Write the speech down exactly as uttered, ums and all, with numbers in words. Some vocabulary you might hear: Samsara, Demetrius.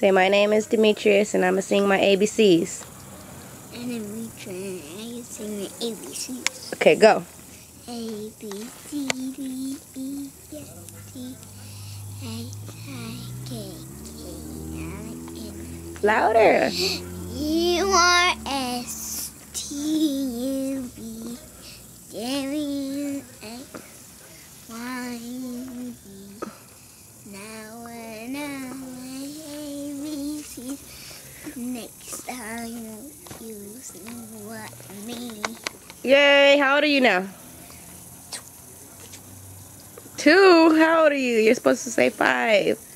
Say, my name is Demetrius, and I'm going to sing my A B Cs. And Demetrius, I'm going to sing my A B Cs. Okay, go. A, B, C, D, E, F, G, H, I, K, K, L, M. Louder. U, R, S, T, U, V, W, X, Y, Z. Now I know my A B Cs. Next time you sing what me. Yay! How old are you now? Two. How old are you? You're supposed to say five.